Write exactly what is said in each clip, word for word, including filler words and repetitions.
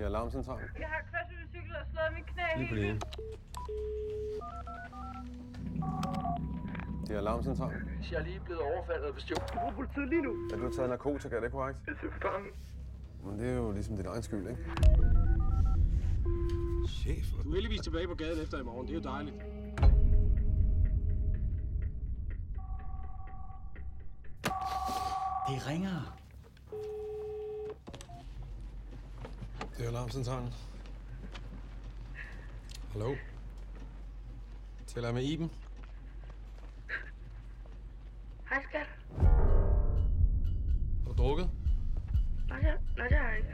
Det er alarmcentralen. Jeg har kørt min cykel og slået mit knæ lige på lige. Det er alarmcentralen. Jeg er lige blevet overfaldet og bestjålet. Du bruger politiet lige nu. Er du taget narkotika, er det korrekt? Det er fangen. Men det er jo ligesom din egen skyld, ikke? Chef. Du er heldigvis tilbage på gaden efter i morgen. Det er jo dejligt. Det ringer. Det er alarmcentralen. Hallo? Taler jeg med Iben? Hej, skat. Har du drukket? Nej, det, nej, det har jeg ikke.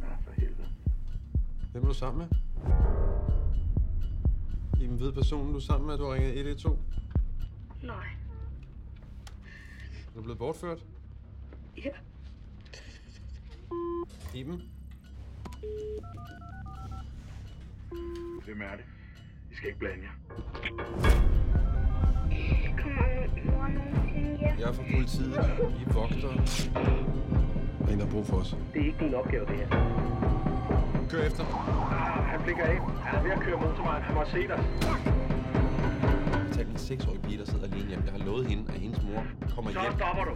Nå, for helvede. Hvem er du sammen med? Iben, ved personen, du er sammen med, at du har ringet et et to? Nej. Er du blevet bortført? Ja. Iben? Hvem er det? I skal ikke blande jer. Jeg er fra politiet. I er vogtere. Og en har brug for os. Det er ikke din opgave, det her. Kør efter. Ah, han blikker af. Han er ved at køre motorvejen. Han må se dig. Tag min seksårige pige, der sidder alene hjem. Jeg har lovet hende, at hendes mor kommer hjem. Så stopper du.